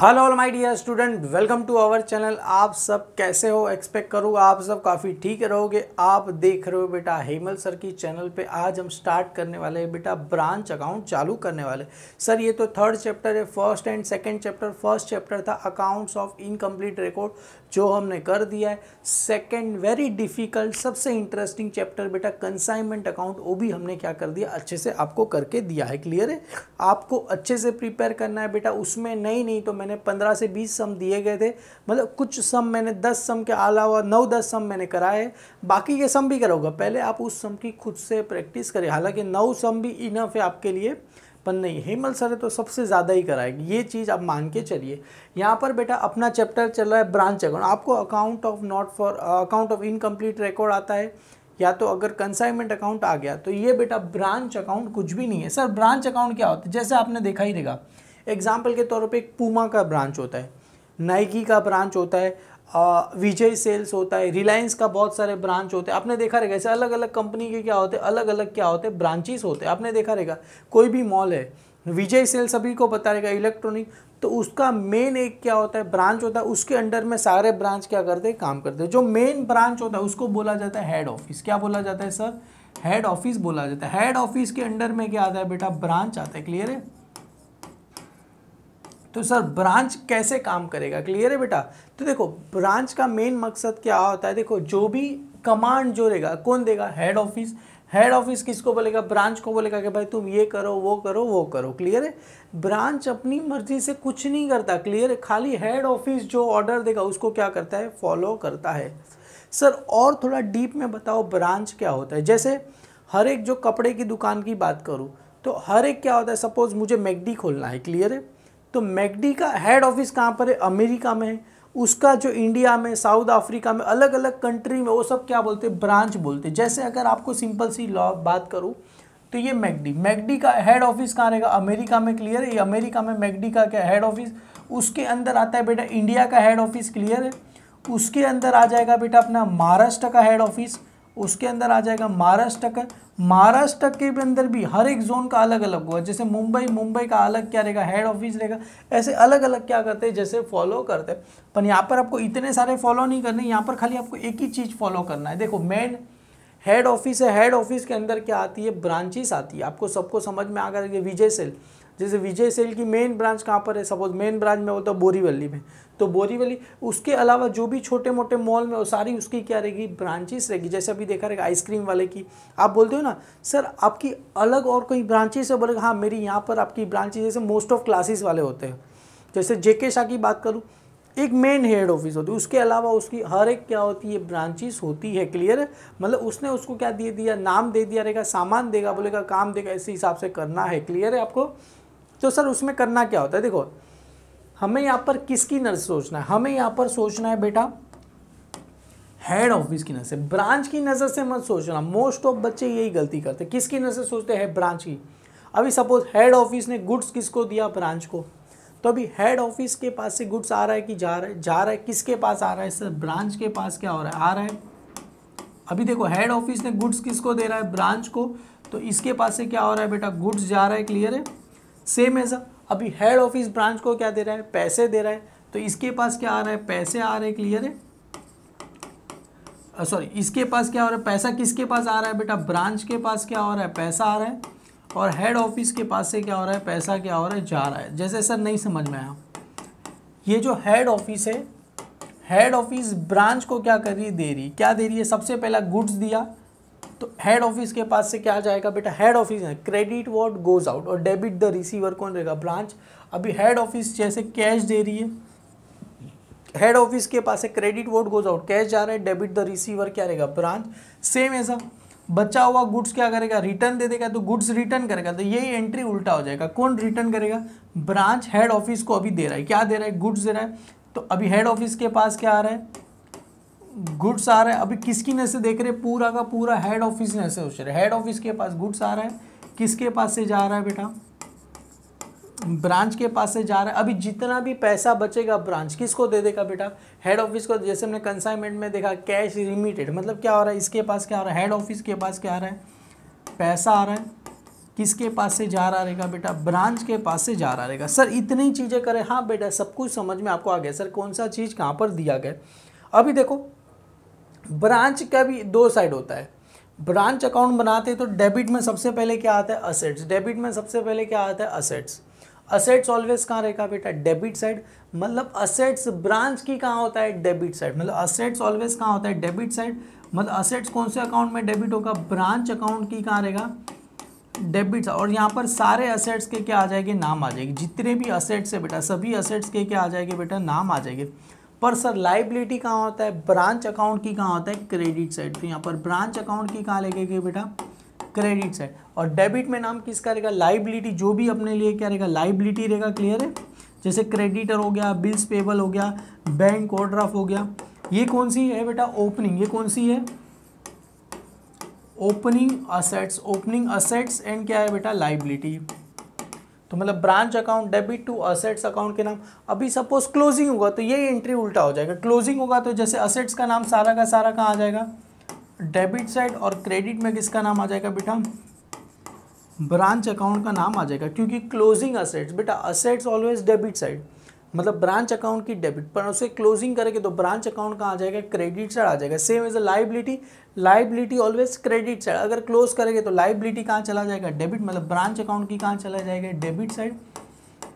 Hello my dear student, welcome to our channel. आप सब कैसे हो? एक्सपेक्ट करूँगा आप सब काफ़ी ठीक रहोगे। आप देख रहे हो बेटा हेमल सर की चैनल पे। आज हम स्टार्ट करने वाले हैं बेटा ब्रांच अकाउंट चालू करने वाले। सर ये तो थर्ड चैप्टर है, first and second chapter. First chapter था अकाउंट्स ऑफ इनकम्प्लीट रिकॉर्ड, जो हमने कर दिया है। सेकेंड वेरी डिफिकल्ट, सबसे इंटरेस्टिंग चैप्टर बेटा कंसाइनमेंट अकाउंट, वो भी हमने क्या कर दिया, अच्छे से आपको करके दिया है। क्लियर है? आपको अच्छे से प्रिपेयर करना है बेटा। उसमें नहीं तो मैंने 15 से 20 सम दिए गए थे, मतलब कुछ सम मैंने 10 सम के अलावा 9-10 सम मैंने कराए, बाकी के सम भी कराऊंगा। पहले आप उस सम की खुद से प्रैक्टिस करें। हालांकि 9 सम भी इनफ है आपके लिए, पर नहीं हेमल सर तो सबसे ज़्यादा ही कराएगी, ये चीज़ आप मान के चलिए। यहाँ पर बेटा अपना चैप्टर चल रहा है ब्रांच अकाउंट। आपको अकाउंट ऑफ इनकम्प्लीट रिकॉर्ड आता है, या तो अगर कंसाइनमेंट अकाउंट आ गया तो ये बेटा ब्रांच अकाउंट कुछ भी नहीं है। सर ब्रांच अकाउंट क्या होता है? जैसे आपने देखा ही रहेगा, एग्जाम्पल के तौर पे एक पूमा का ब्रांच होता है, नाइकी का ब्रांच होता है, विजय सेल्स होता है, रिलायंस का बहुत सारे ब्रांच होते हैं। आपने देखा रहेगा ऐसे अलग अलग कंपनी के क्या होते हैं, अलग अलग क्या होते हैं, ब्रांचेस होते हैं। आपने देखा रहेगा कोई भी मॉल है, विजय सेल्स सभी को पता रहेगा, इलेक्ट्रॉनिक, तो उसका मेन एक क्या होता है, ब्रांच होता है। उसके अंडर में सारे ब्रांच क्या करते हैं, काम करते हैं। जो मेन ब्रांच होता है उसको बोला जाता है हेड ऑफिस। क्या बोला जाता है सर? हेड ऑफिस बोला जाता है। हेड ऑफिस के अंडर में क्या आता है बेटा, ब्रांच आता है। क्लियर है? तो सर ब्रांच कैसे काम करेगा? क्लियर है बेटा? तो देखो ब्रांच का मेन मकसद क्या होता है, देखो जो भी कमांड जो रहेगा कौन देगा, हेड ऑफिस। हेड ऑफिस किसको बोलेगा, ब्रांच को बोलेगा कि भाई तुम ये करो वो करो वो करो। क्लियर है? ब्रांच अपनी मर्जी से कुछ नहीं करता। क्लियर है? खाली हेड ऑफिस जो ऑर्डर देगा उसको क्या करता है, फॉलो करता है। सर और थोड़ा डीप में बताओ ब्रांच क्या होता है। जैसे हर एक जो कपड़े की दुकान की बात करूँ तो हर एक क्या होता है, सपोज मुझे मैकडी खोलना है। क्लियर है? तो मैकडी का हेड ऑफिस कहाँ पर है, अमेरिका में है। उसका जो इंडिया में, साउथ अफ्रीका में, अलग अलग कंट्री में, वो सब क्या बोलते हैं, ब्रांच बोलते हैं। जैसे अगर आपको सिंपल सी लॉ बात करूँ तो ये मैकडी का हेड ऑफिस कहाँ रहेगा, अमेरिका में। क्लियर है? ये अमेरिका में मैकडी का क्या हेड ऑफिस, उसके अंदर आता है बेटा इंडिया का हेड ऑफिस। क्लियर है? उसके अंदर आ जाएगा बेटा अपना महाराष्ट्र का हेड ऑफिस, उसके अंदर आ जाएगा महाराष्ट्र का। महाराष्ट्र के अंदर भी हर एक जोन का अलग अलग हुआ, जैसे मुंबई का अलग क्या रहेगा, हेड ऑफिस रहेगा। ऐसे अलग अलग क्या करते हैं, जैसे फॉलो करते हैं। पर यहाँ पर आपको इतने सारे फॉलो नहीं करने, यहाँ पर खाली आपको एक ही चीज़ फॉलो करना है। देखो मेन हेड ऑफिस है, हेड ऑफिस के अंदर क्या आती है, ब्रांचेस आती है। आपको सबको समझ में आ गया। विजय सेल, जैसे विजय सेल की मेन ब्रांच कहाँ पर है, सपोज मेन ब्रांच में बोलता हूँ बोरीवली में, तो बोरीवली। उसके अलावा जो भी छोटे मोटे मॉल में वो सारी उसकी क्या रहेगी, ब्रांचेस रहेगी। जैसे अभी देखा रहेगा आइसक्रीम वाले की, आप बोलते हो ना सर आपकी अलग और कोई ब्रांचेस है, बोलेगा हाँ मेरी यहाँ पर आपकी ब्रांचेस। जैसे मोस्ट ऑफ क्लासेस वाले होते हैं, जैसे जेके शाह की बात करूँ, एक मेन हेड ऑफिस होती है, उसके अलावा उसकी हर एक क्या होती है, ब्रांचेस होती है। क्लियर है? मतलब उसने उसको क्या दे दिया, नाम दे दिया रहेगा, सामान देगा, बोलेगा काम देगा, इसी हिसाब से करना है। क्लियर है आपको? तो सर उसमें करना क्या होता है, देखो हमें यहाँ पर किसकी नज़र सोचना है, हमें यहाँ पर सोचना है बेटा हेड ऑफिस की नज़र से, ब्रांच की नज़र से मत सोचना। मोस्ट ऑफ बच्चे यही गलती करते हैं, किसकी नज़र सोचते हैं, ब्रांच की। अभी सपोज हेड ऑफिस ने गुड्स किसको दिया, ब्रांच को, तो अभी हेड ऑफिस के पास से गुड्स आ रहा है कि जा रहा है, किसके पास आ रहा है सर, ब्रांच के पास क्या हो रहा है, आ रहा है। अभी देखो हेड ऑफिस ने गुड्स किसको दे रहा है, ब्रांच को, तो इसके पास से क्या हो रहा है बेटा, गुड्स जा रहा है। क्लियर है? सेम ऐसा अभी हेड ऑफिस ब्रांच को क्या दे रहा है, पैसे दे रहा है, तो इसके पास क्या आ रहा है, पैसे आ रहे। क्लियर है? सॉरी इसके पास क्या हो रहा है, पैसा किसके पास आ रहा है बेटा, ब्रांच के पास क्या हो रहा है, पैसा आ रहा है, और हेड ऑफिस के पास से क्या हो रहा है, पैसा क्या हो रहा है, जा रहा है। जैसे सर नहीं समझ में आया, ये जो हेड ऑफिस है, हेड ऑफिस ब्रांच को क्या कर रही है, दे रही, क्या दे रही है, सबसे पहला गुड्स दिया, तो हेड ऑफिस के पास से क्या जाएगा बेटा, हेड ऑफिस है, क्रेडिट व्हाट गोज आउट और डेबिट द रिसीवर, कौन रहेगा, ब्रांच। अभी हेड ऑफिस जैसे कैश दे रही है, हेड ऑफिस के पास से credit what goes out, cash जा रहा है, डेबिट द रिसीवर क्या रहेगा, ब्रांच। सेम ऐसा बचा हुआ गुड्स क्या करेगा, रिटर्न दे देगा, तो गुड्स रिटर्न करेगा, तो यही एंट्री उल्टा हो जाएगा, कौन रिटर्न करेगा, ब्रांच। हेड ऑफिस को अभी दे रहा है, क्या दे रहा है, गुड्स दे रहा है, तो अभी हेड ऑफिस के पास क्या आ रहा है, गुड्स आ रहा है। अभी किसकी नज़र से देख रहे, पूरा का पूरा हेड ऑफिस नज़र से सोच रहे, हेड ऑफिस के पास गुड्स आ रहा है, किसके पास से जा रहा है बेटा, ब्रांच के पास से जा रहा है। अभी जितना भी पैसा बचेगा ब्रांच किसको दे देगा बेटा, हेड ऑफिस को। जैसे हमने कंसाइनमेंट में देखा कैश रिमिटेड, मतलब क्या हो रहा है, इसके पास क्या आ रहा है, हेड ऑफिस के पास क्या आ रहा है, पैसा आ रहा है, किसके पास से जा रहा रहेगा बेटा, ब्रांच के पास से जा रहा रहेगा। सर इतनी चीज़ें करें? हाँ बेटा सब कुछ समझ में आपको आ गया। सर कौन सा चीज़ कहाँ पर दिया गया? अभी देखो ब्रांच का भी दो साइड होता है। ब्रांच अकाउंट बनाते हैं तो डेबिट में सबसे पहले क्या आता है? असेट्स। डेबिट में सबसे पहले क्या आता है? असेट्स। असेट्स ऑलवेज कहाँ रहेगा बेटा? Debit side. मतलब असेट्स ब्रांच की कहाँ होता है? Debit side. मतलब असेट्स ऑलवेज कहाँ होता है? Debit side. मतलब असेट्स कौन से अकाउंट में डेबिट होगा? ब्रांच अकाउंट की कहाँ रहेगा? Debit side. और यहाँ पर सारे असेट्स के क्या आ जाएंगे? नाम आ जाएगी। जितने भी असेट्स है बेटा सभी असेट्स के क्या आ जाएंगे बेटा? नाम आ जाएंगे। पर सर लाइबिलिटी कहाँ होता है? ब्रांच अकाउंट की कहाँ होता है? Credit side. तो यहाँ पर ब्रांच अकाउंट की कहाँ लेके गए बेटा? Credit side. और डेबिट में नाम किसका रहेगा? लाइबिलिटी। जो भी अपने लिए क्या रहेगा? लाइबिलिटी रहेगा। क्लियर है? जैसे क्रेडिटर हो गया, बिल्स पेबल हो गया, बैंक ओवरड्राफ्ट हो गया। ये कौन सी है बेटा? ओपनिंग। ये कौन सी है? Opening assets. Opening assets and क्या है बेटा? लाइबिलिटी। तो मतलब branch account, debit to assets account के नाम। अभी सपोज क्लोजिंग होगा तो ये एंट्री उल्टा हो जाएगा। क्लोजिंग होगा तो जैसे असेट्स का नाम सारा का सारा कहाँ आ जाएगा? Debit side. और क्रेडिट में किसका नाम आ जाएगा बेटा? ब्रांच अकाउंट का नाम आ जाएगा, क्योंकि क्लोजिंग असेट्स बेटा, असेट्स ऑलवेज डेबिट साइड। मतलब ब्रांच अकाउंट की डेबिट, पर उसे क्लोजिंग करेंगे तो ब्रांच अकाउंट का आ जाएगा? क्रेडिट साइड आ जाएगा। Same as a liability, liability always credit side. अगर क्लोज करेंगे तो लाइबिलिटी कहाँ चला जाएगा? डेबिट। मतलब ब्रांच अकाउंट की कहाँ चला जाएगा? Debit side.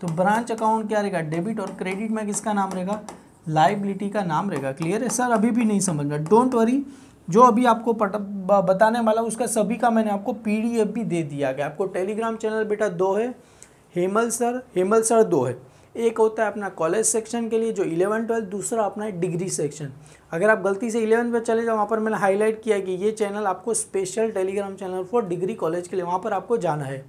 तो ब्रांच अकाउंट क्या रहेगा? डेबिट। और क्रेडिट में किसका नाम रहेगा? लाइबिलिटी का नाम रहेगा। क्लियर है? सर अभी भी नहीं समझ में, डोंट वरी, जो अभी आपको बताने वाला उसका सभी का मैंने आपको PDF भी दे दिया गया। आपको टेलीग्राम चैनल बेटा दो है, हेमल सर, हेमल सर दो है। एक होता है अपना कॉलेज सेक्शन के लिए जो 11-12, दूसरा अपना है डिग्री सेक्शन। अगर आप गलती से 11 पे चले जाओ, वहाँ पर मैंने हाईलाइट किया कि ये चैनल आपको special Telegram channel for degree college के लिए, वहाँ पर आपको जाना है,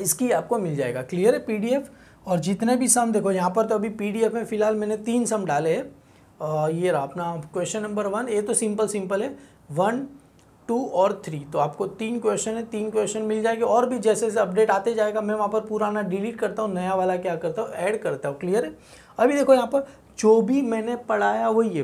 इसकी आपको मिल जाएगा। क्लियर है? PDF। और जितने भी सम देखो यहाँ पर, तो अभी PDF में फ़िलहाल मैंने 3 सम डाले हैं। ये रहा अपना क्वेश्चन नंबर 1, ये तो सिंपल है, 1, 2 और 3। तो आपको 3 क्वेश्चन है, 3 क्वेश्चन मिल जाएंगे। और भी जैसे जैसे अपडेट आते जाएगा, मैं वहाँ पर पुराना डिलीट करता हूँ, नया वाला क्या करता हूँ? ऐड करता हूँ। क्लियर है? अभी देखो यहाँ पर जो भी मैंने पढ़ाया वो ये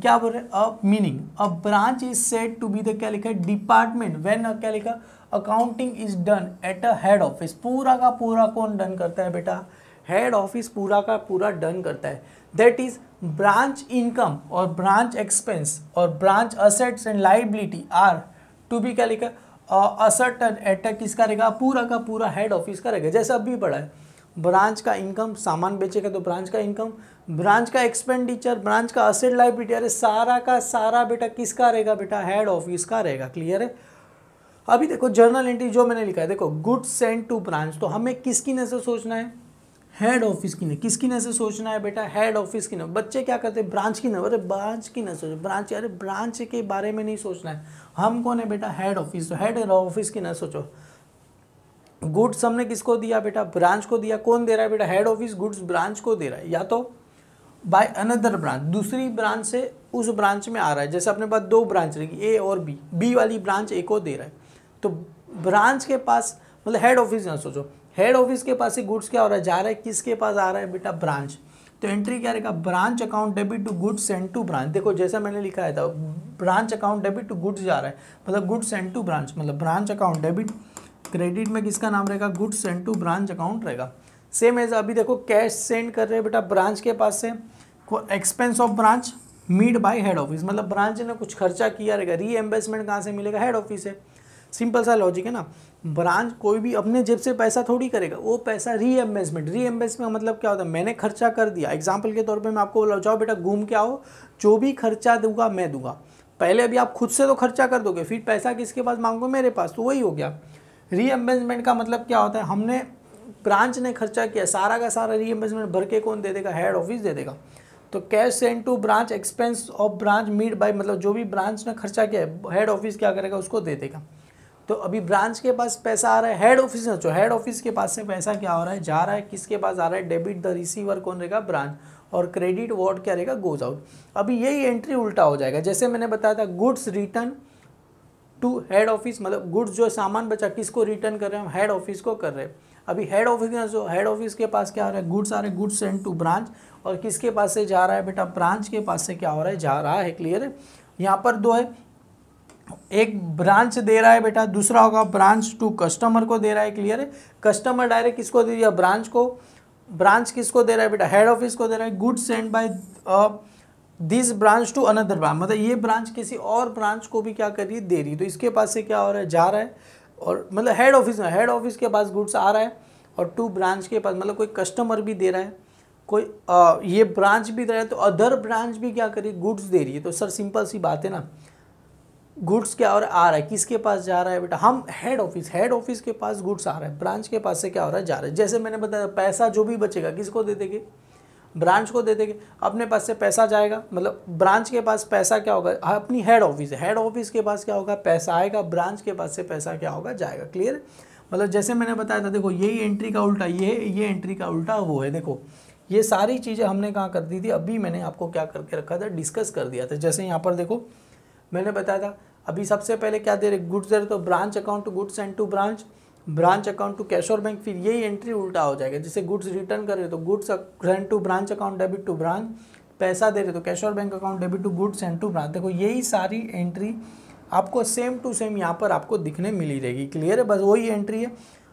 क्या बोल रहे हैं? A meaning a branch is said to be the क्या लिखा है? डिपार्टमेंट व्हेन क्या लिखा? Accounting is done at a head office. पूरा का पूरा कौन डन करता है बेटा? हेड ऑफिस पूरा का पूरा डन करता है। दैट इज ब्रांच इनकम और ब्रांच एक्सपेंस और branch assets and liability are to be क्या लिखा? असर्टन एट किसका रहेगा? पूरा का पूरा हेड ऑफिस का रहेगा। जैसे अभी पढ़ा है, ब्रांच का इनकम, सामान बेचेगा तो ब्रांच का इनकम, ब्रांच का एक्सपेंडिचर, ब्रांच का असेट लाइबिलिटी, अरे सारा का सारा बेटा किसका रहेगा बेटा? हेड ऑफिस का रहेगा। क्लियर है? अभी देखो जर्नल एंट्री जो मैंने लिखा है, देखो गुड्स सेंड टू ब्रांच, तो हमें किसकी नजर सोचना है? हेड ऑफिस की नहीं। किसकी नज़र सोचना है बेटा? हेड ऑफिस की नहीं। बच्चे क्या करते हैं? ब्रांच की नहीं, अरे ब्रांच की न सोच, ब्रांच, अरे ब्रांच के बारे में नहीं सोचना है। हम कौन है बेटा? Head office. तो हेड ऑफिस की ना सोचो। गुड्स हमने किसको दिया बेटा? ब्रांच को दिया। कौन दे रहा है बेटा? हेड ऑफिस गुड्स ब्रांच को दे रहा है, या तो बाय अनदर ब्रांच, दूसरी ब्रांच से उस ब्रांच में आ रहा है। जैसे अपने पास 2 ब्रांच रहेगी, ए और बी, बी वाली ब्रांच ए को दे रहा है, तो ब्रांच के पास, मतलब हेड ऑफिस ना सोचो, हेड ऑफिस के पास से गुड्स क्या हो रहा है? जा रहा है। किसके पास आ रहा है बेटा? ब्रांच। तो एंट्री क्या रहेगा? Branch account debit to goods send to branch. देखो जैसा मैंने लिखा है था, branch account debit to goods जा रहा है, मतलब गुड्स सेंड टू ब्रांच, मतलब ब्रांच अकाउंट डेबिट। क्रेडिट में किसका नाम रहेगा? Goods send to branch account रहेगा। सेम एज अभी देखो, कैश सेंड कर रहे हैं बेटा ब्रांच के पास से, expense of branch meet by head office, मतलब ब्रांच ने कुछ खर्चा किया रहेगा, रीएम्बर्समेंट कहाँ से मिलेगा? हेड ऑफिस से। सिंपल सा लॉजिक है ना। ब्रांच कोई भी अपने जेब से पैसा थोड़ी करेगा, वो पैसा रीएम्बर्समेंट, रीएम्बर्समेंट मतलब क्या होता है? मैंने खर्चा कर दिया। एग्जांपल के तौर पे मैं आपको बोला, जाओ बेटा घूम के आओ, जो भी खर्चा दूंगा मैं दूंगा। पहले अभी आप खुद से तो खर्चा कर दोगे, फिर पैसा किसके पास मांगो? मेरे पास। तो वही हो गया रीएम्बर्समेंट का मतलब क्या होता है? हमने, ब्रांच ने खर्चा किया, सारा का सारा रीएम्बर्समेंट भर के कौन दे देगा? हेड ऑफिस दे देगा। तो cash send to branch, expense of branch meet by, मतलब जो भी ब्रांच ने खर्चा किया है हेड ऑफिस क्या करेगा? उसको दे देगा। तो अभी ब्रांच के पास पैसा आ रहा है, हेड ऑफिस ना सोचो, हेड ऑफिस के पास से पैसा क्या हो रहा है? जा रहा है। किसके पास आ रहा है? डेबिट। द रिसीवर कौन रहेगा? ब्रांच। और क्रेडिट वर्ड क्या रहेगा? Goes out. अभी यही एंट्री उल्टा हो जाएगा। जैसे मैंने बताया था, goods return to head office, मतलब गुड्स जो सामान बचा किसको रिटर्न कर रहे हैं? हम हेड ऑफिस को कर रहे हैं। अभी हेड ऑफिस ना सोचो, हेड ऑफिस के पास क्या हो रहा है? गुड्स आ रहे हैं, गुड्स सेंड टू ब्रांच। और किसके पास से जा रहा है बेटा? ब्रांच के पास से क्या हो रहा है? जा रहा है। क्लियर है? यहाँ पर 2 है, एक ब्रांच दे रहा है बेटा, दूसरा होगा ब्रांच टू कस्टमर को दे रहा है, क्लियर है। कस्टमर डायरेक्ट किसको दे दिया, ब्रांच को। ब्रांच किसको दे रहा है बेटा, हेड ऑफिस को दे रहा है। Goods send by this branch to another branch, मतलब ये ब्रांच किसी और ब्रांच को भी क्या कर रही है, दे रही है। तो इसके पास से क्या हो रहा है, जा रहा है, और मतलब हेड ऑफिस में, हेड ऑफिस के पास गुड्स आ रहा है और टू ब्रांच के पास, मतलब कोई कस्टमर भी दे रहा है, कोई ये ब्रांच भी दे रहा है, तो अदर ब्रांच भी क्या कर रही है, गुड्स दे रही है। तो सर सिंपल सी बात है ना, गुड्स क्या और आ रहा है, किसके पास जा रहा है बेटा, हम हेड ऑफिस, हेड ऑफिस के पास गुड्स आ रहा है, ब्रांच के पास से क्या हो रहा है, जा रहा है। जैसे मैंने बताया पैसा जो भी बचेगा किसको दे देंगे, ब्रांच को दे देंगे। अपने पास से पैसा जाएगा, मतलब ब्रांच के पास पैसा क्या होगा, अपनी हेड ऑफिस, हेड ऑफिस के पास क्या होगा, पैसा आएगा, ब्रांच के पास से पैसा क्या होगा, जाएगा, क्लियर। मतलब जैसे मैंने बताया था, देखो यही एंट्री का उल्टा ये एंट्री का उल्टा वो है। देखो ये सारी चीज़ें हमने कहाँ कर दी थी, अभी मैंने आपको क्या करके रखा था, डिस्कस कर दिया था। जैसे यहाँ पर देखो मैंने बताया था, अभी सबसे पहले क्या दे रहे, गुड्स दे रहे, तो branch account to goods and to branch, branch account to cash और बैंक, फिर यही एंट्री उल्टा हो जाएगा। जैसे गुड्स रिटर्न कर रहे तो goods send to branch account debit to branch, पैसा दे रहे तो कैश और bank account debit to goods and to branch. देखो यही सारी एंट्री आपको सेम टू सेम यहाँ पर आपको दिखने मिली रहेगी, क्लियर है, बस वही एंट्री है।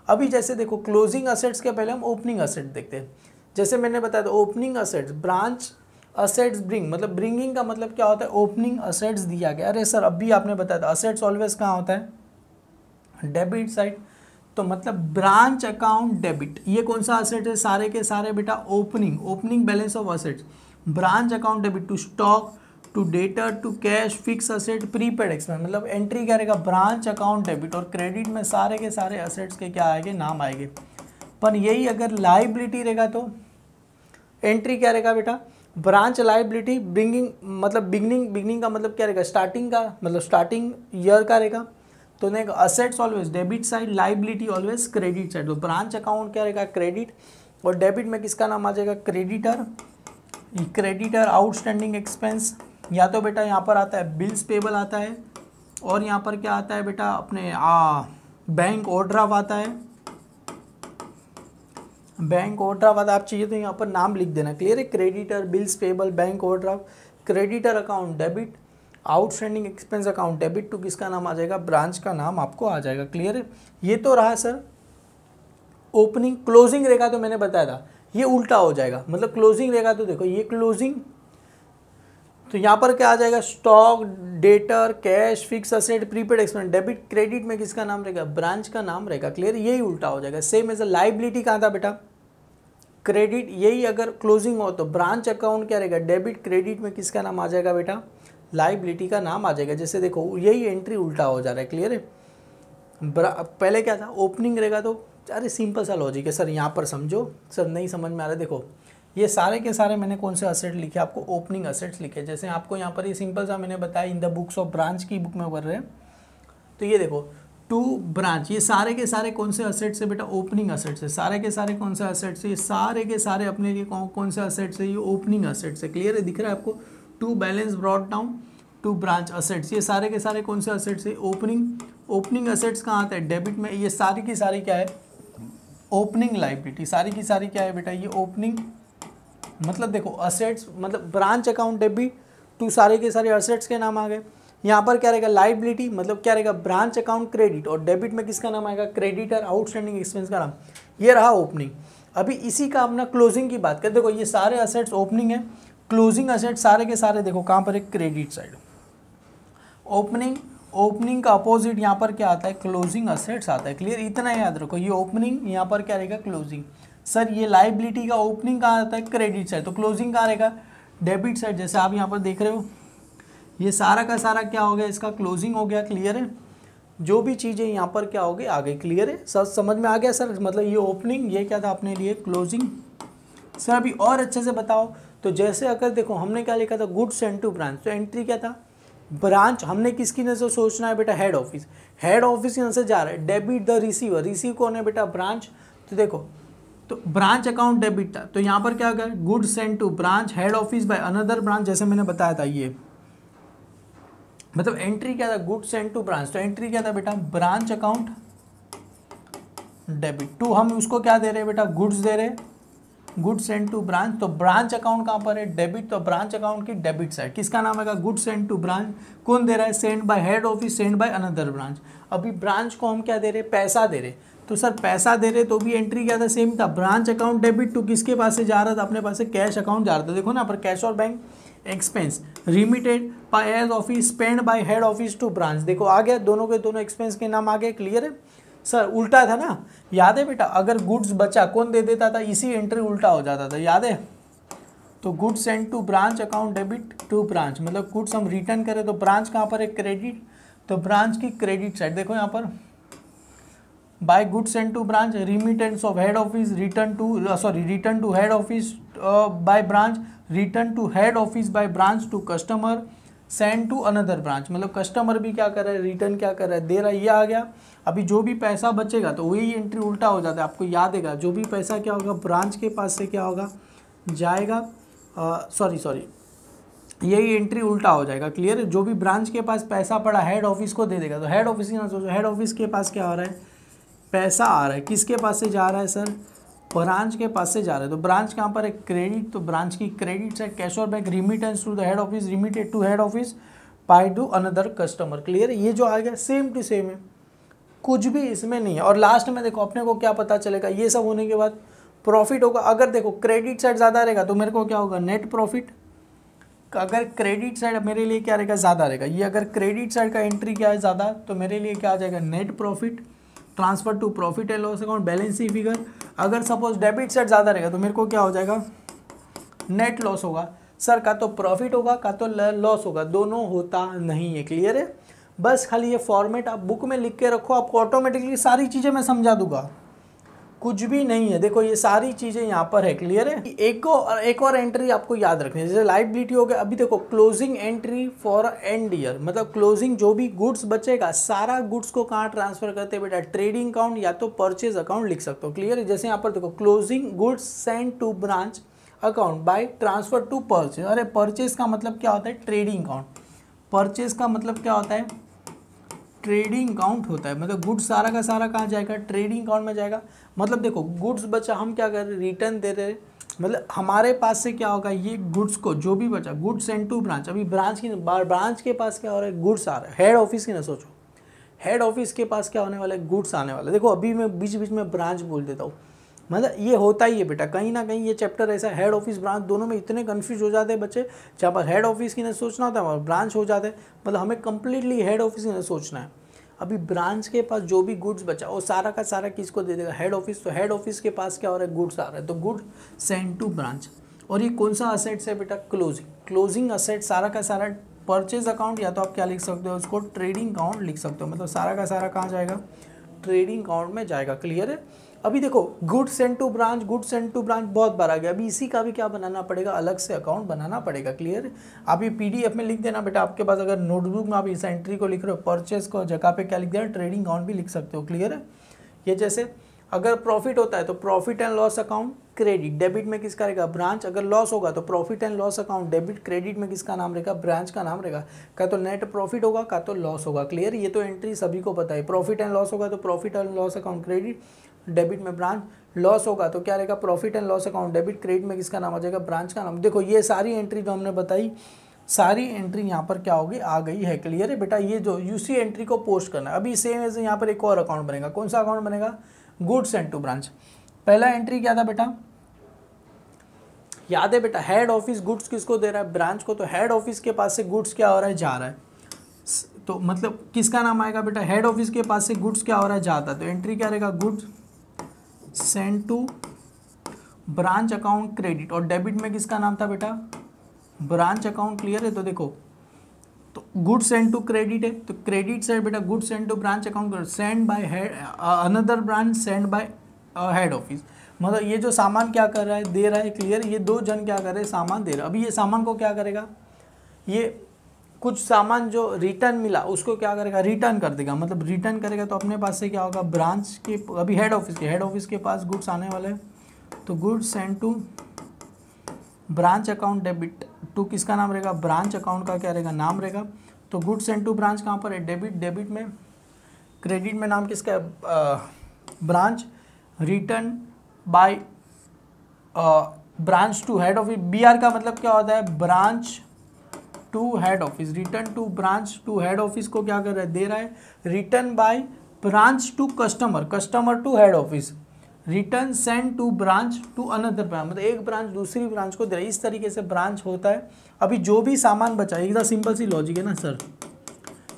अभी जैसे देखो क्लोजिंग असेट्स के पहले हम ओपनिंग असेट देखते हैं। जैसे मैंने बताया था opening assets, branch assets bring, मतलब ब्रिंगिंग का मतलब क्या होता है, ओपनिंग असेट्स दिया गया। अरे सर अभी आपने बताया था असेट्स ऑलवेज कहाँ होता है, डेबिट साइड, तो मतलब ब्रांच अकाउंट डेबिट, ये कौन सा असेट है, सारे के सारे बेटा opening, opening balance of assets, branch account debit to stock to debtor to cash fix asset prepaid expense, मतलब एंट्री क्या रहेगा, ब्रांच अकाउंट डेबिट, और क्रेडिट में सारे के सारे असेट्स के क्या आएंगे, नाम आएंगे। पर यही अगर लाइबिलिटी रहेगा तो एंट्री क्या रहेगा बेटा, ब्रांच लाइबिलिटी ब्रिंगिंग, मतलब बिगनिंग का मतलब क्या रहेगा, स्टार्टिंग का, मतलब स्टार्टिंग ईयर का रहेगा। तो देखो assets always debit side, liability always credit side, तो ब्रांच अकाउंट क्या रहेगा, क्रेडिट, और डेबिट में किसका नाम आ जाएगा, क्रेडिटर, क्रेडिटर आउटस्टैंडिंग एक्सपेंस, या तो बेटा यहाँ पर आता है बिल्स पेबल आता है, और यहाँ पर क्या आता है बेटा, अपने बैंक ओवरड्राफ्ट आता है, बैंक ओवरड्राफ्ट आप चाहिए तो यहाँ पर नाम लिख देना, क्लियर है, creditor, bills payable, bank overdraft, creditor account debit, outstanding expense account debit to किसका नाम आ जाएगा, ब्रांच का नाम आपको आ जाएगा, क्लियर है। ये तो रहा सर ओपनिंग, क्लोजिंग रहेगा तो मैंने बताया था ये उल्टा हो जाएगा, मतलब क्लोजिंग रहेगा तो देखो ये क्लोजिंग, तो यहाँ पर क्या आ जाएगा, stock debtor cash fix asset prepaid expense debit, credit में किसका नाम रहेगा, ब्रांच का नाम रहेगा, क्लियर, यही उल्टा हो जाएगा। सेम एज अ लाइबिलिटी कहाँ था बेटा, क्रेडिट, यही अगर क्लोजिंग हो तो ब्रांच अकाउंट क्या रहेगा, डेबिट, क्रेडिट में किसका नाम आ जाएगा बेटा, लाइबिलिटी का नाम आ जाएगा। जैसे देखो यही एंट्री उल्टा हो जा रहा है, क्लियर है। पहले क्या था, ओपनिंग रहेगा तो, अरे सिंपल सा लॉजिक है सर, यहाँ पर समझो, सर नहीं समझ में आ रहा है, देखो ये सारे के सारे मैंने कौन से असेट लिखे, आपको ओपनिंग असेट्स लिखे। जैसे आपको यहाँ पर ये सिंपल सा मैंने बताया, in the books of branch की बुक में पढ़ रहे हैं, तो ये देखो टू ब्रांच, ये सारे के सारे कौन से असेट्स है बेटा, ओपनिंग असेट्स है, सारे के सारे कौन से असेट्स है, ये सारे के सारे अपने लिए कौन से असेट्स है, ये ओपनिंग असेट्स है, क्लियर है, दिख रहा है आपको। To balance brought down to branch assets, ये सारे के सारे कौन से असेट्स है, ओपनिंग, ओपनिंग असेट्स कहाँ आता है, डेबिट में, ये सारी की सारी क्या है, ओपनिंग लाइबिलिटी, सारी की सारी क्या है बेटा, ये ओपनिंग, मतलब देखो असेट्स, मतलब ब्रांच अकाउंट डेबिट टू सारे के सारे असेट्स के नाम आ गए। यहाँ पर क्या रहेगा, लाइबिलिटी, मतलब क्या रहेगा, ब्रांच अकाउंट क्रेडिट, और डेबिट में किसका नाम आएगा, क्रेडिटर आउटस्टैंडिंग एक्सपेंस का नाम, ये रहा ओपनिंग। अभी इसी का अपना क्लोजिंग की बात करें, देखो ये सारे असेट्स ओपनिंग है, क्लोजिंग असेट सारे के सारे देखो कहाँ पर है, क्रेडिट साइड, ओपनिंग, ओपनिंग का अपोजिट यहाँ पर क्या आता है, क्लोजिंग असेट्स आता है, क्लियर, इतना याद रखो, ये ओपनिंग, यहाँ पर क्या रहेगा, क्लोजिंग। सर ये लाइबिलिटी का ओपनिंग कहाँ आता है, क्रेडिट साइड, तो क्लोजिंग कहाँ रहेगा, डेबिट साइड, जैसे आप यहाँ पर देख रहे हो, ये सारा का सारा क्या हो गया, इसका क्लोजिंग हो गया, क्लियर है। जो भी चीज़ें यहाँ पर क्या हो गई, आ गई, क्लियर है सर, समझ में आ गया सर, मतलब ये ओपनिंग, ये क्या था अपने लिए, क्लोजिंग। सर अभी और अच्छे से बताओ, तो जैसे अगर देखो हमने क्या लिखा था, गुड्स सेंड टू ब्रांच, तो एंट्री क्या था, ब्रांच, हमने किसकी नजर सोचना है बेटा, हेड ऑफिस, हेड ऑफिस यहाँ से जा रहा है, डेबिट द रिसीवर, रिसीव कौन है बेटा, ब्रांच, तो देखो तो ब्रांच अकाउंट डेबिट था, तो यहाँ पर क्या होगा, goods send to branch head office by another branch, जैसे मैंने बताया था ये, मतलब एंट्री क्या था, गुड्स सेंड टू ब्रांच, तो एंट्री क्या था बेटा, ब्रांच अकाउंट डेबिट टू, हम उसको क्या दे रहे हैं बेटा, गुड्स दे रहे, गुड सेंड टू ब्रांच, तो ब्रांच अकाउंट कहाँ पर है, डेबिट, तो ब्रांच अकाउंट की डेबिट साइड किसका नाम आएगा, गुड सेंड टू ब्रांच। कौन दे रहा है, send by head office, send by another branch. अभी ब्रांच को हम क्या दे रहे, पैसा दे रहे, तो सर पैसा दे रहे तो भी एंट्री क्या था, सेम था। ब्रांच अकाउंट डेबिट टू किसके पास से जा रहा था, अपने पास से कैश अकाउंट जा रहा था। देखो ना पर कैश और bank expense remitted by head office, paid by head office to branch. देखो आ गया, दोनों के दोनों एक्सपेंस के नाम आ गए। क्लियर है सर, उल्टा था ना, याद है बेटा, अगर गुड्स बचा कौन दे देता था, इसी एंट्री उल्टा हो जाता था, याद है। तो goods send to branch account debit to branch, मतलब गुड्स हम रिटर्न करें तो ब्रांच कहाँ पर है, क्रेडिट, तो ब्रांच की क्रेडिट साइड। देखो यहाँ पर by goods send to branch, remittance of head office, return to, sorry return to head office by branch, return to head office by branch to customer, send to another branch, मतलब customer भी क्या कर रहा है, return क्या कर रहा है, दे रहा है। ये आ गया। अभी जो भी पैसा बचेगा तो वही एंट्री उल्टा हो जाता है, आपको याद है। जो भी पैसा क्या होगा, ब्रांच के पास से क्या होगा, जाएगा, सॉरी यही एंट्री उल्टा हो जाएगा। क्लियर है, जो भी ब्रांच के पास पैसा पड़ा हेड ऑफिस को दे देगा, तो हेड ऑफिस ना सोचो, हेड ऑफिस के पास क्या हो रहा है, पैसा आ रहा है, किसके पास से जा रहा है सर, ब्रांच के पास से जा रहा है, तो ब्रांच कहाँ पर है, क्रेडिट, तो ब्रांच की क्रेडिट है। कैश और bank remittance to the head office, remitted to head office by to another customer. Clear है, ये जो आ गया सेम टू सेम है, कुछ भी इसमें नहीं है। और लास्ट में देखो अपने को क्या पता चलेगा, ये सब होने के बाद प्रॉफिट होगा। अगर देखो क्रेडिट साइड ज़्यादा रहेगा तो मेरे को क्या होगा, नेट प्रॉफिट। अगर क्रेडिट साइड मेरे लिए क्या रहेगा, ज़्यादा रहेगा, ये अगर क्रेडिट साइड का एंट्री क्या है, ज़्यादा, तो मेरे लिए क्या आ जाएगा, net profit, transfer to profit and loss account, balance sheet figure. अगर सपोज डेबिट साइड ज़्यादा रहेगा तो मेरे को क्या हो जाएगा, नेट लॉस होगा सर, का तो प्रॉफिट होगा का तो लॉस होगा, दोनों होता नहीं है। क्लियर है, बस खाली ये फॉर्मेट आप बुक में लिख के रखो, आपको ऑटोमेटिकली सारी चीज़ें मैं समझा दूंगा, कुछ भी नहीं है। देखो ये सारी चीज़ें यहाँ पर है। क्लियर है, एक और एंट्री आपको याद रखनी है, जैसे लायबिलिटी हो गया। अभी देखो closing entry for end year, मतलब क्लोजिंग जो भी गुड्स बचेगा सारा गुड्स को कहाँ ट्रांसफर करते हैं बेटा, ट्रेडिंग अकाउंट या तो परचेज अकाउंट लिख सकते हो। क्लियर है, जैसे यहाँ पर देखो closing goods send to branch account by transfer to purchase. अरे परचेज का मतलब क्या होता है, ट्रेडिंग अकाउंट, परचेज का मतलब क्या होता है, ट्रेडिंग अकाउंट होता है, मतलब गुड्स सारा का सारा कहाँ जाएगा, ट्रेडिंग अकाउंट में जाएगा। मतलब देखो गुड्स बचा, हम क्या कर रहे हैं, रिटर्न दे रहे, मतलब हमारे पास से क्या होगा, ये गुड्स को जो भी बचा, गुड्स सेंड टू ब्रांच। अभी ब्रांच की, ब्रांच के पास क्या हो रहा है, गुड्स आ रहा है। हेड ऑफिस की ना सोचो, हेड ऑफिस के पास क्या होने वाला है, गुड्स आने वाला है। देखो अभी मैं बीच बीच में ब्रांच बोल देता हूँ, मतलब ये होता ही है बेटा, कहीं ना कहीं ये चैप्टर ऐसा, हेड ऑफिस ब्रांच दोनों में इतने कन्फ्यूज हो जाते हैं बच्चे, जहाँ पर हेड ऑफिस की ना सोचना होता है और ब्रांच हो जाते हैं, मतलब हमें कंप्लीटली हेड ऑफिस की ना सोचना है। अभी ब्रांच के पास जो भी गुड्स बचा वो सारा का सारा किसको दे देगा, हेड ऑफिस, तो हेड ऑफिस के पास क्या हो रहा है, गुड्स आ रहा है, तो गुड्स सेंड टू ब्रांच। और ये कौन सा असेट्स है बेटा, क्लोजिंग, क्लोजिंग असेट सारा का सारा परचेज अकाउंट या तो आप क्या लिख सकते हो, उसको ट्रेडिंग अकाउंट लिख सकते हो, मतलब सारा का सारा कहाँ जाएगा, ट्रेडिंग अकाउंट में जाएगा। क्लियर है, अभी देखो goods send to branch, goods send to branch बहुत बार आ गया, अभी इसी का भी क्या बनाना पड़ेगा, अलग से अकाउंट बनाना पड़ेगा। क्लियर, आप ये पीडीएफ में लिख देना बेटा, आपके पास अगर नोटबुक में आप इस एंट्री को लिख रहे हो, परचेज को जगह पे क्या लिख देना, ट्रेडिंग अकाउंट भी लिख सकते हो। क्लियर है, ये जैसे अगर प्रॉफिट होता है तो profit and loss account credit, debit में किसका रहेगा, ब्रांच। अगर लॉस होगा तो profit and loss account debit, credit में किसका नाम रहेगा, ब्रांच का नाम रहेगा, का तो नेट प्रॉफिट होगा का तो लॉस होगा। क्लियर, ये तो एंट्री सभी को पता है, प्रॉफिट एंड लॉस होगा तो profit and loss account credit, debit में ब्रांच, लॉस होगा तो क्या रहेगा, profit and loss account debit, credit में किसका नाम आ जाएगा, ब्रांच का नाम। देखो ये सारी एंट्री जो हमने बताई, सारी एंट्री यहाँ पर क्या होगी, आ गई है। क्लियर है बेटा, ये जो यूसी एंट्री को पोस्ट करना। अभी सेम ऐसे यहाँ पर एक और अकाउंट बनेगा, कौन सा अकाउंट बनेगा, गुड्स सेंड टू ब्रांच। पहला एंट्री क्या था बेटा, याद है बेटा, हेड ऑफिस गुड्स किसको दे रहा है, ब्रांच को, तो हेड ऑफिस के पास से गुड्स क्या हो रहा है, जा रहा है, तो मतलब किसका नाम आएगा बेटा, हेड ऑफिस के पास से गुड्स क्या हो रहा है, जाता, तो एंट्री क्या रहेगा, goods send to branch account credit, और डेबिट में किसका नाम था बेटा, ब्रांच अकाउंट। क्लियर है, तो देखो तो गुड्स सेंड टू क्रेडिट है, तो क्रेडिट साइड बेटा goods send to branch account, send by head another branch, send by head office, मतलब ये जो सामान क्या कर रहा है, दे रहा है। क्लियर, ये दो जन क्या कर रहे हैं, सामान दे रहा है। अभी ये सामान को क्या करेगा, ये कुछ सामान जो रिटर्न मिला उसको क्या करेगा, रिटर्न कर देगा, मतलब रिटर्न करेगा तो अपने पास से क्या होगा, ब्रांच के, अभी हेड ऑफिस के, हेड ऑफिस के पास गुड्स आने वाले हैं, तो goods send to branch account debit to किसका नाम रहेगा, ब्रांच अकाउंट का क्या रहेगा, नाम रहेगा, तो गुड्स सेंड टू ब्रांच कहाँ पर है, डेबिट, डेबिट में क्रेडिट में नाम किसका है, branch, return by branch to head office, BR का मतलब क्या होता है, branch to head office, return to branch to head office को क्या कर रहा है, दे रहा है, return by branch to customer, customer to head office, return send to branch to another branch, मतलब एक ब्रांच दूसरी ब्रांच को दे रहा है, इस तरीके से ब्रांच होता है। अभी जो भी सामान बचा, एकदम सिंपल सी लॉजिक है ना सर,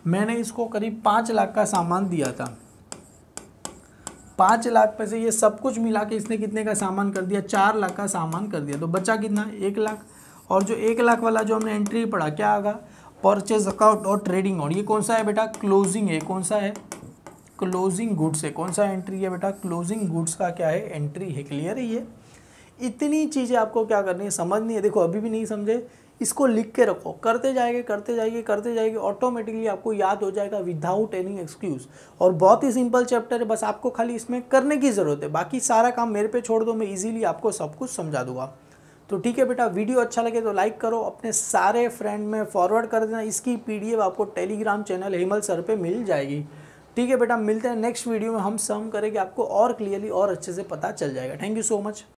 मैंने इसको करीब 5 लाख का सामान दिया था, 5 लाख पे से ये सब कुछ मिला के इसने कितने का सामान कर दिया, 4 लाख का सामान कर दिया, तो बचा कितना, 1 लाख। और जो 1 लाख वाला जो हमने एंट्री पढ़ा क्या आगा, परचेज अकाउंट और ट्रेडिंग अकाउंट, ये कौन सा है बेटा, क्लोजिंग है, कौन सा है, क्लोजिंग गुड्स है, कौन सा एंट्री है बेटा, क्लोजिंग गुड्स का क्या है, एंट्री है। क्लियर है ये, इतनी चीज़ें आपको क्या करनी है, समझनी है। देखो अभी भी नहीं समझे, इसको लिख के रखो, करते जाएंगे करते जाएंगे करते जाएंगे, ऑटोमेटिकली आपको याद हो जाएगा विदाउट एनी एक्सक्यूज़। और बहुत ही सिंपल चैप्टर है, बस आपको खाली इसमें करने की ज़रूरत है, बाकी सारा काम मेरे पे छोड़ दो, मैं इजीली आपको सब कुछ समझा दूंगा। तो ठीक है बेटा, वीडियो अच्छा लगे तो लाइक करो, अपने सारे फ्रेंड में फॉरवर्ड कर देना, इसकी PDF आपको टेलीग्राम चैनल हेमल सर पर मिल जाएगी। ठीक है बेटा, मिलते हैं नेक्स्ट वीडियो में, हम सम करेंगे, आपको और क्लियरली और अच्छे से पता चल जाएगा। Thank you so much.